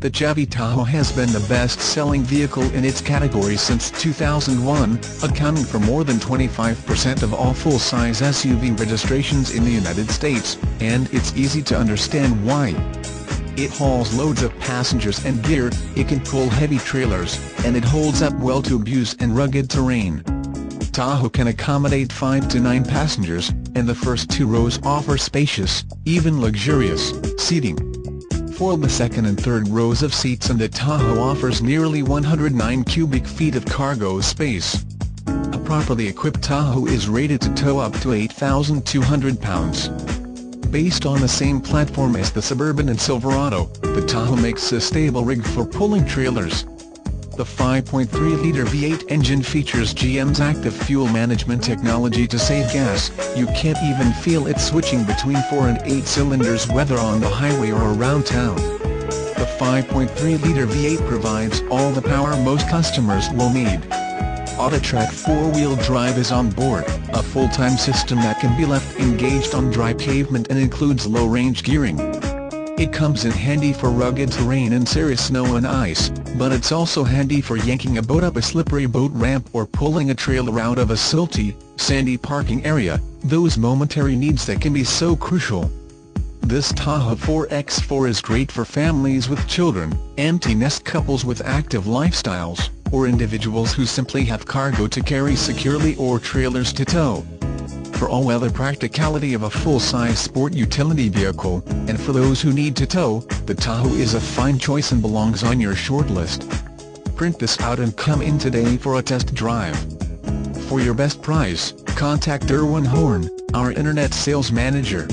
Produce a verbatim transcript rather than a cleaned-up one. The Chevy Tahoe has been the best-selling vehicle in its category since two thousand one, accounting for more than twenty-five percent of all full-size S U V registrations in the United States, and it's easy to understand why. It hauls loads of passengers and gear, it can pull heavy trailers, and it holds up well to abuse and rugged terrain. Tahoe can accommodate five to nine passengers, and the first two rows offer spacious, even luxurious, seating. For the second and third rows of seats, and the Tahoe offers nearly one hundred nine cubic feet of cargo space. A properly equipped Tahoe is rated to tow up to eight thousand two hundred pounds. Based on the same platform as the Suburban and Silverado, the Tahoe makes a stable rig for pulling trailers. The five point three liter V eight engine features G M's active fuel management technology to save gas. You can't even feel it switching between four and eight cylinders whether on the highway or around town. The five point three liter V eight provides all the power most customers will need. Autotrac four-wheel drive is on board, a full-time system that can be left engaged on dry pavement and includes low-range gearing. It comes in handy for rugged terrain and serious snow and ice, but it's also handy for yanking a boat up a slippery boat ramp or pulling a trailer out of a silty, sandy parking area, those momentary needs that can be so crucial. This Tahoe four by four is great for families with children, empty nest couples with active lifestyles, or individuals who simply have cargo to carry securely or trailers to tow. For all other practicality of a full-size sport utility vehicle, and for those who need to tow, the Tahoe is a fine choice and belongs on your short list. Print this out and come in today for a test drive. For your best price, contact Derwin Horne, our Internet Sales Manager.